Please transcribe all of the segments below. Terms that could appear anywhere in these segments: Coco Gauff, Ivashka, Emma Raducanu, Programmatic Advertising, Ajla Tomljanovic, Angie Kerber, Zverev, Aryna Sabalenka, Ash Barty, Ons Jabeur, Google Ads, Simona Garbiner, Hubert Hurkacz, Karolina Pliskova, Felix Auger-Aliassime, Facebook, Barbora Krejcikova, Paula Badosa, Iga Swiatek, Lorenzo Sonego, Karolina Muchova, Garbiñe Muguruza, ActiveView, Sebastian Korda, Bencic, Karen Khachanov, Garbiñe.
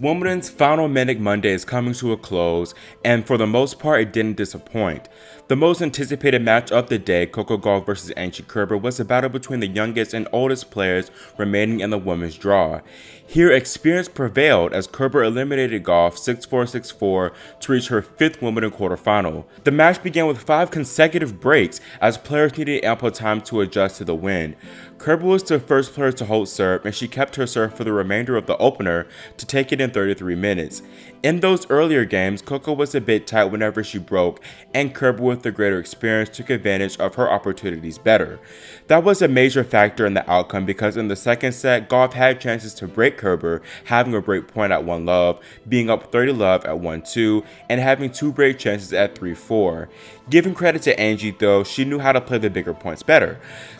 Wimbledon's final minute Monday is coming to a close, and for the most part it didn't disappoint. The most anticipated match of the day, Coco Gauff vs Angie Kerber, was a battle between the youngest and oldest players remaining in the women's draw. Here experience prevailed as Kerber eliminated Gauff 6-4, 6-4 to reach her 5th Wimbledon quarterfinal. The match began with 5 consecutive breaks as players needed ample time to adjust to the win. Kerber was the first player to hold serve, and she kept her serve for the remainder of the opener to take it in 33 minutes. In those earlier games, Coco was a bit tight whenever she broke, and Kerber, with the greater experience, took advantage of her opportunities better. That was a major factor in the outcome because in the second set, Gauff had chances to break Kerber, having a break point at 1-love, being up 30-love at 1-2, and having 2 break chances at 3-4. Giving credit to Angie though, she knew how to play the bigger points better.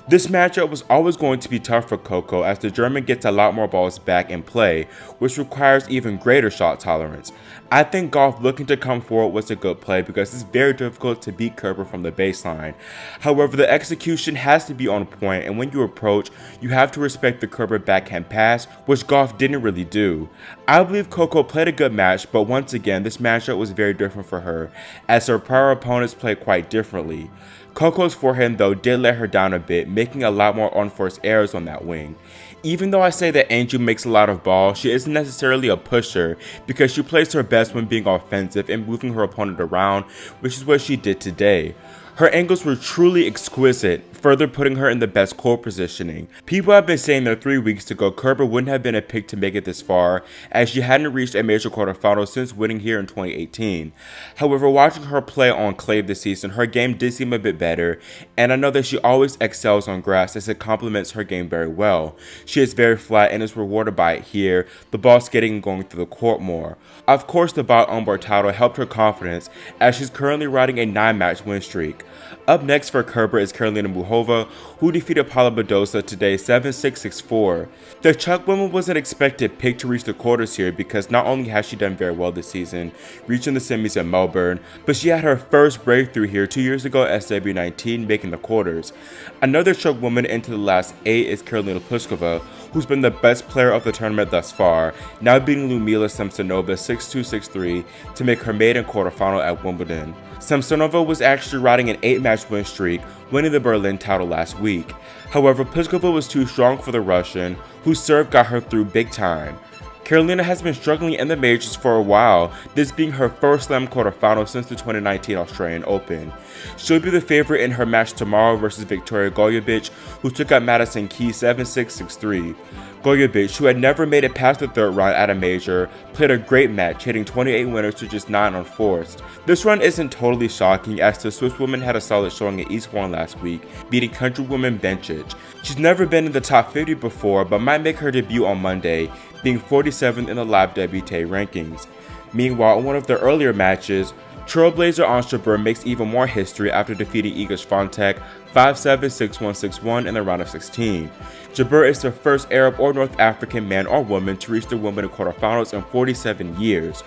This matchup was always going to be tough for Coco as the German gets a lot more balls back in play, which requires even greater shot tolerance. I think Gauff looking to come forward was a good play because it's very difficult to beat Kerber from the baseline. However, the execution has to be on point, and when you approach, you have to respect the Kerber backhand pass, which Gauff didn't really do. I believe Coco played a good match, but once again, this matchup was very different for her, as her prior opponents played quite differently. Coco's forehand though did let her down a bit, making a lot more unforced errors on that wing. Even though I say that Angie makes a lot of balls, she isn't necessarily a pusher because she plays her best when being offensive and moving her opponent around, which is what she did today. Her angles were truly exquisite, further putting her in the best court positioning. People have been saying that 3 weeks ago Kerber wouldn't have been a pick to make it this far, as she hadn't reached a major quarterfinal since winning here in 2018. However, watching her play on clay this season, her game did seem a bit better, and I know that she always excels on grass as it complements her game very well. She is very flat and is rewarded by it here, the ball skating and going through the court more. Of course, the bout on Barty helped her confidence, as she's currently riding a 9-match win streak. Up next for Kerber is Karolina Muchova, who defeated Paula Badosa today 7-6, 6-4. The Czech woman was an expected pick to reach the quarters here because not only has she done very well this season, reaching the semis at Melbourne, but she had her first breakthrough here 2 years ago at SW19, making the quarters. Another Czech woman into the last 8 is Karolina Pliskova, who's been the best player of the tournament thus far, now beating Liudmila Samsonova 6-2, 6-3 to make her maiden quarterfinal at Wimbledon. Samsonova was actually riding an 8-match win streak, winning the Berlin title last week. However, Pliskova was too strong for the Russian, whose serve got her through big time. Karolina has been struggling in the majors for a while, this being her first slam quarterfinal since the 2019 Australian Open. She'll be the favorite in her match tomorrow versus Victoria Golubic, who took out Madison Key 7-6, 6-3. Golubic, who had never made it past the third round at a major, played a great match, hitting 28 winners to just 9 unforced. This run isn't totally shocking, as the Swiss woman had a solid showing at Eastbourne last week, beating countrywoman Bencic. She's never been in the top 50 before, but might make her debut on Monday, being 47th in the live debutante rankings. Meanwhile, in one of their earlier matches, trailblazer Ons Jabeur makes even more history after defeating Iga Swiatek 5-7, 6-1, 6-1 in the round of 16. Jabeur is the first Arab or North African man or woman to reach the Wimbledon quarterfinals in 47 years.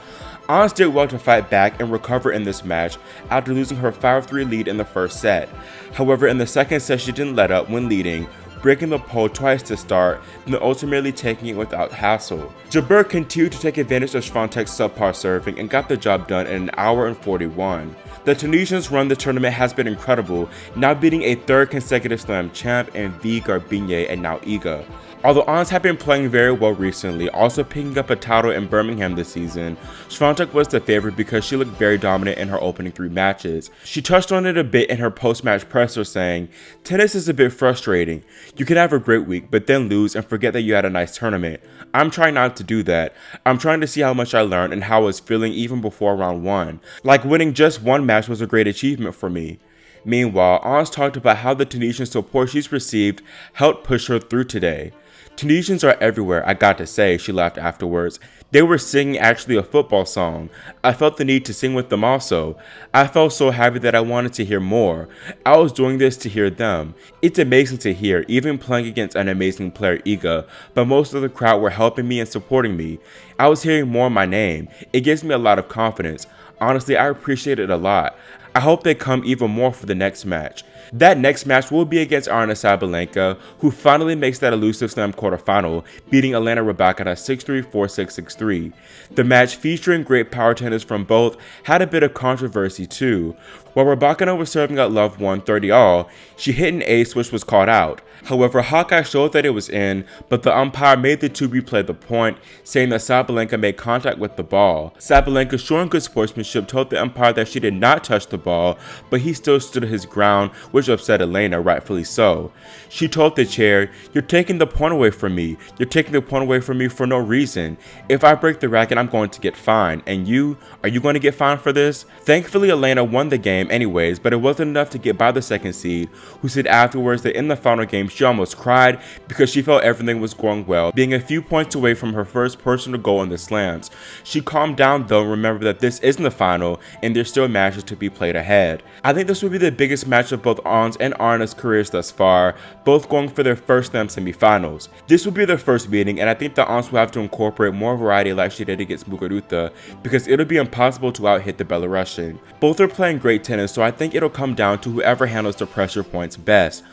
Ons did well to fight back and recover in this match after losing her 5-3 lead in the first set. However, in the second set she didn't let up when leading, breaking the pole twice to start, and ultimately taking it without hassle. Jabeur continued to take advantage of Swiatek's subpar serving and got the job done in 1:41. The Tunisians' run the tournament has been incredible, now beating a 3rd consecutive slam champ and Garbiñe and now Iga. Although Ons have been playing very well recently, also picking up a title in Birmingham this season, Swiatek was the favorite because she looked very dominant in her opening 3 matches. She touched on it a bit in her post-match presser, saying, "Tennis is a bit frustrating. You can have a great week, but then lose and forget that you had a nice tournament. I'm trying not to do that. I'm trying to see how much I learned and how I was feeling even before round 1. Like winning just 1 match was a great achievement for me." Meanwhile, Ons talked about how the Tunisian support she's received helped push her through today. "Tunisians are everywhere, I got to say," she laughed afterwards. "They were singing actually a football song. I felt the need to sing with them also. I felt so happy that I wanted to hear more. I was doing this to hear them. It's amazing to hear, even playing against an amazing player Iga, but most of the crowd were helping me and supporting me. I was hearing more my name. It gives me a lot of confidence. Honestly, I appreciate it a lot. I hope they come even more for the next match." That next match will be against Aryna Sabalenka, who finally makes that elusive slam quarterfinal, beating Elena Rybakina 6-3, 4-6, 6-3. The match, featuring great power tennis from both, had a bit of controversy too. While Rybakina was serving at love 1-30 all, she hit an ace which was called out. However, Hawkeye showed that it was in, but the umpire made the two replay the point, saying that Sabalenka made contact with the ball. Sabalenka, showing good sportsmanship, told the umpire that she did not touch the ball, but he still stood his ground, which upset Elena, rightfully so. She told the chair, "You're taking the point away from me. You're taking the point away from me for no reason. If I break the racket, I'm going to get fined. And you, are you going to get fined for this?" Thankfully, Elena won the game anyways, but it wasn't enough to get by the second seed, who said afterwards that in the final game she almost cried because she felt everything was going well, being a few points away from her first personal goal in the slams. She calmed down though, and remembered that this isn't the final and there's still matches to be played ahead. I think this will be the biggest match of both Ons and Aryna's careers thus far, both going for their first slam semifinals. This will be their first meeting, and I think that Ons will have to incorporate more variety like she did against Muguruza, because it'll be impossible to out-hit the Belarusian. Both are playing great tennis, so I think it'll come down to whoever handles the pressure points best.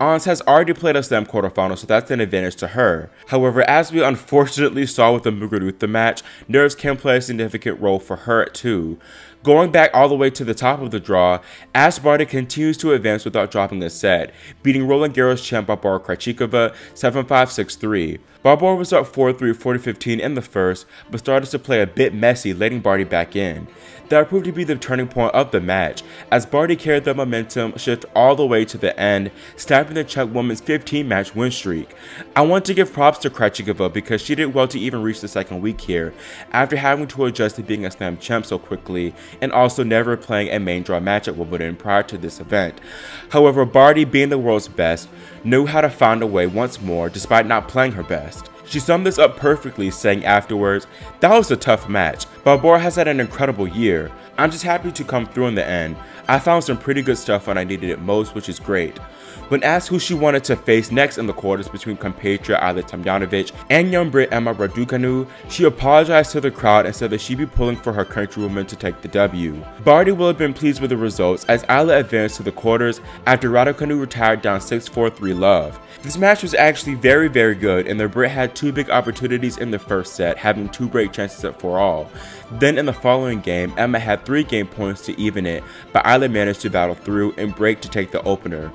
Ons has already played a slam quarterfinal, so that's an advantage to her. However, as we unfortunately saw with the Muguruza match, nerves can play a significant role for her too. Going back all the way to the top of the draw, Ash Barty continues to advance without dropping a set, beating Roland Garros champ Barbora Krejcikova 7-5, 6-3. Barbora was up 4-3, 40-15 in the first, but started to play a bit messy, letting Barty back in. That proved to be the turning point of the match, as Barty carried the momentum shift all the way to the end, snapping the Czech woman's 15-match win streak. I want to give props to Krejcikova because she did well to even reach the second week here, after having to adjust to being a slam champ so quickly, and also never playing a main draw match at Wimbledon prior to this event. However, Barty, being the world's best, knew how to find a way once more despite not playing her best. She summed this up perfectly, saying afterwards, "That was a tough match. Barbora has had an incredible year. I'm just happy to come through in the end. I found some pretty good stuff when I needed it most, which is great." When asked who she wanted to face next in the quarters between compatriot Ajla Tomljanovic and young Brit Emma Raducanu, she apologized to the crowd and said that she'd be pulling for her countrywoman to take the W. Barty will have been pleased with the results, as Ajla advanced to the quarters after Raducanu retired down 6-4, 3 love. This match was actually very, very good, and the Brit had two big opportunities in the first set, having two break chances at 4-all. Then in the following game, Emma had 3 game points to even it, but Ajla managed to battle through and break to take the opener.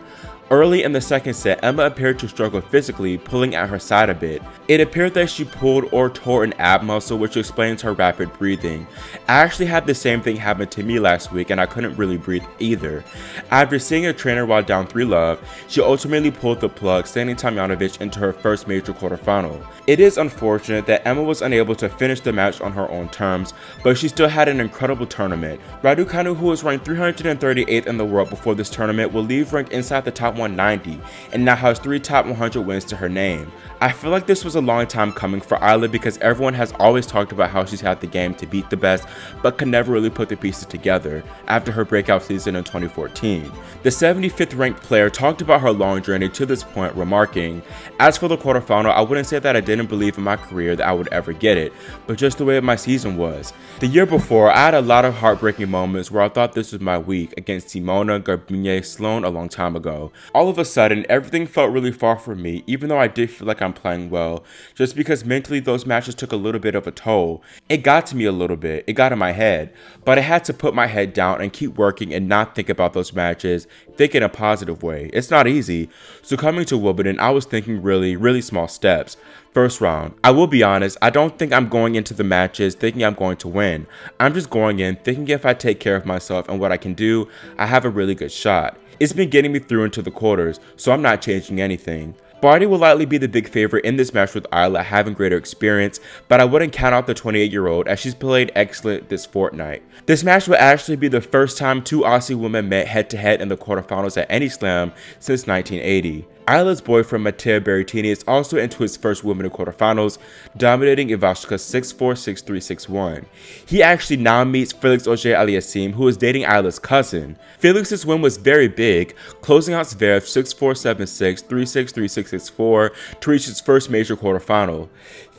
Early in the second set, Emma appeared to struggle physically, pulling at her side a bit. It appeared that she pulled or tore an ab muscle, which explains her rapid breathing. I actually had the same thing happen to me last week, and I couldn't really breathe either. After seeing a trainer while down 3 love, she ultimately pulled the plug, sending Tomljanovic into her first major quarterfinal. It is unfortunate that Emma was unable to finish the match on her own terms, but she still had an incredible tournament. Raducanu, who was ranked 338th in the world before this tournament, will leave ranked inside the top 190 and now has 3 top 100 wins to her name. I feel like this was a long time coming for Ajla, because everyone has always talked about how she's had the game to beat the best but could never really put the pieces together after her breakout season in 2014. The 75th ranked player talked about her long journey to this point, remarking, "As for the quarterfinal, I wouldn't say that I didn't believe in my career that I would ever get it, but just the way my season was. The year before, I had a lot of heartbreaking moments where I thought this was my week, against Simona, Garbiner, Sloan a long time ago. All of a sudden, everything felt really far from me, even though I did feel like I'm playing well, just because mentally those matches took a little bit of a toll. It got to me a little bit, it got in my head, but I had to put my head down and keep working and not think about those matches, think in a positive way. It's not easy, so coming to Wimbledon, I was thinking really, really small steps. First round, I will be honest, I don't think I'm going into the matches thinking I'm going to win. I'm just going in thinking if I take care of myself and what I can do, I have a really good shot. It's been getting me through into the quarters, so I'm not changing anything." Barty will likely be the big favorite in this match, with Ajla having greater experience, but I wouldn't count out the 28-year-old, as she's played excellent this fortnight. This match will actually be the first time two Aussie women met head-to-head in the quarterfinals at any slam since 1980. Ajla's boyfriend Matteo Berrettini is also into his first women's quarterfinals, dominating Ivashka 6-4, 6-3, 6-1. He actually now meets Felix Auger-Aliassime, who is dating Ajla's cousin. Felix's win was very big, closing out Zverev 6-4, 7-6, 3-6, 3-6, 6-4 to reach his first major quarterfinal.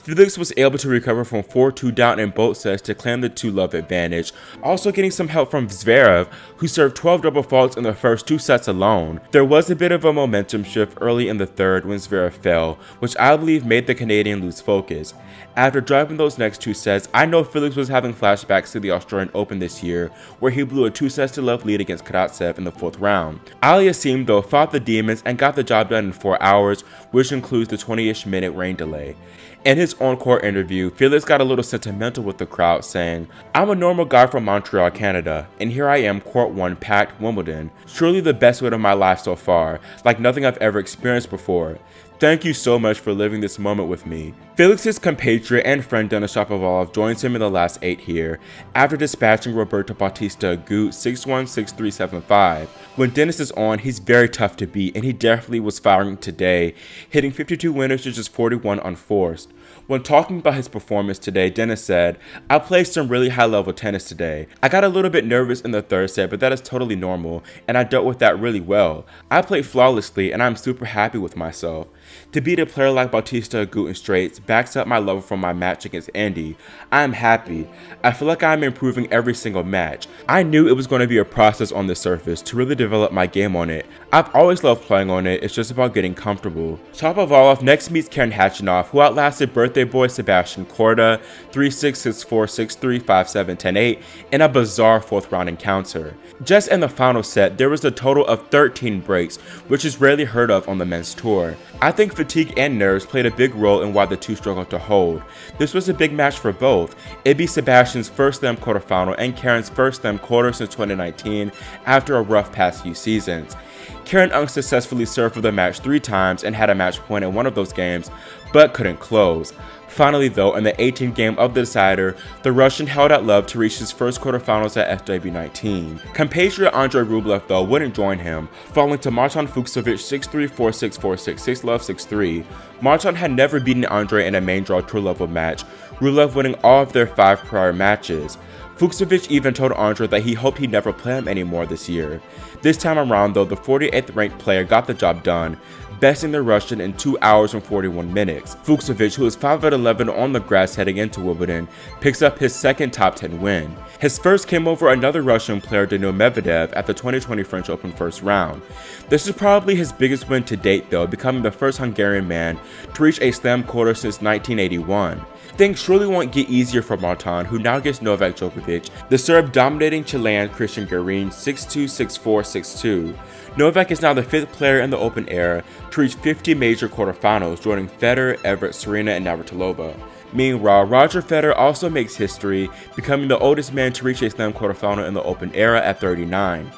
Felix was able to recover from 4-2 down in both sets to claim the 2-love advantage, also getting some help from Zverev, who served 12 double faults in the first two sets alone. There was a bit of a momentum shift early in the third when Zverev fell, which I believe made the Canadian lose focus. After driving those next two sets, I know Felix was having flashbacks to the Australian Open this year, where he blew a 2-sets-to-love lead against Karatsev in the fourth round. Aliassime, though, fought the demons and got the job done in 4 hours, which includes the 20-ish minute rain delay. In his on-court interview, Felix got a little sentimental with the crowd, saying, "I'm a normal guy from Montreal, Canada, and here I am, court one packed Wimbledon. Truly the best win of my life so far, like nothing I've ever experienced before. Thank you so much for living this moment with me." Felix's compatriot and friend Dennis Shapovalov joins him in the last 8 here, after dispatching Roberto Bautista Agut 6-1, 6-3, 7-5. When Dennis is on, he's very tough to beat, and he definitely was firing today, hitting 52 winners to just 41 unforced. When talking about his performance today, Dennis said, "I played some really high-level tennis today. I got a little bit nervous in the third set, but that is totally normal, and I dealt with that really well. I played flawlessly, and I'm super happy with myself. To beat a player like Bautista Agut in straights backs up my level from my match against Andy. I am happy. I feel like I am improving every single match. I knew it was going to be a process on the surface to really develop my game on it. I've always loved playing on it, it's just about getting comfortable." Shapovalov next meets Karen Khachanov, who outlasted birthday boy Sebastian Korda 3-6, 6-4, 6-3, 5-7, 10-8 in a bizarre fourth round encounter. Just in the final set, there was a total of 13 breaks, which is rarely heard of on the men's tour. I think fatigue and nerves played a big role in why the two struggled to hold. This was a big match for both. It'd be Sebastian's first Slam quarterfinal and Karen's first Slam quarter since 2019 after a rough past few seasons. Karen unsuccessfully served for the match 3 times and had a match point in one of those games, but couldn't close. Finally though, in the 18th game of the decider, the Russian held out love to reach his first quarterfinals at FW19. Compatriot Andrey Rublev though wouldn't join him, falling to Marton Fucsovic 6-3, 4-6, 4-6, 6-love, 6-3. Marton had never beaten Andrey in a main draw tour level match, Rublev winning all of their 5 prior matches. Fucsovic even told Andrey that he hoped he'd never play him anymore this year. This time around though, the 48th ranked player got the job done, besting the Russian in 2 hours and 41 minutes. Fucsovic, who is 5-11 on the grass heading into Wimbledon, picks up his second top 10 win. His first came over another Russian player, Daniil Medvedev, at the 2020 French Open first round. This is probably his biggest win to date though, becoming the first Hungarian man to reach a Slam quarter since 1981. Things surely won't get easier for Marton, who now gets Novak Djokovic, the Serb dominating Chilean Christian Garin 6-2, 6-4, 6-2. Novak is now the 5th player in the Open era to reach 50 major quarterfinals, joining Federer, Everett, Serena, and Navratilova. Meanwhile, Roger Federer also makes history, becoming the oldest man to reach a Slam quarterfinal in the Open era at 39.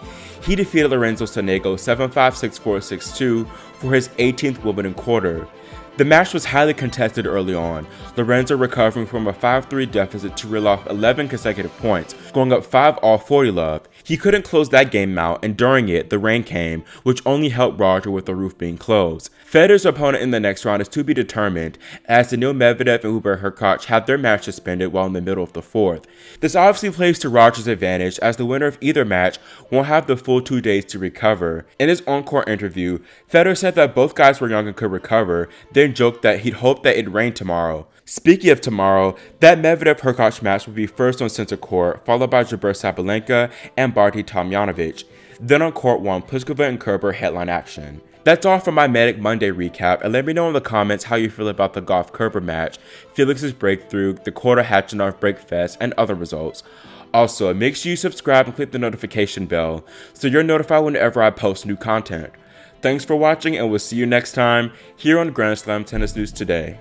He defeated Lorenzo Sonego 7-5, 6-4, 6-2 for his 18th Wimbledon quarter. The match was highly contested early on, Lorenzo recovering from a 5-3 deficit to reel off 11 consecutive points, going up 5 all 40 love. He couldn't close that game out, and during it, the rain came, which only helped Roger with the roof being closed. Federer's opponent in the next round is to be determined, as Daniil Medvedev and Hubert Hurkacz have their match suspended while in the middle of the fourth. This obviously plays to Roger's advantage, as the winner of either match won't have the full 2 days to recover. In his on-court interview, Federer said that both guys were young and could recover, joked that he'd hoped that it'd rain tomorrow. Speaking of tomorrow, that Medvedev-Hurkacz match will be first on center court, followed by Jabeur Sabalenka and Barty Tomljanovic. Then on court 1, Pliskova and Kerber headline action. That's all for my Manic Monday recap, and let me know in the comments how you feel about the Gauff-Kerber match, Felix's breakthrough, the Korda-Khachanov breakfest, and other results. Also, make sure you subscribe and click the notification bell so you're notified whenever I post new content. Thanks for watching, and we'll see you next time here on Grand Slam Tennis News Today.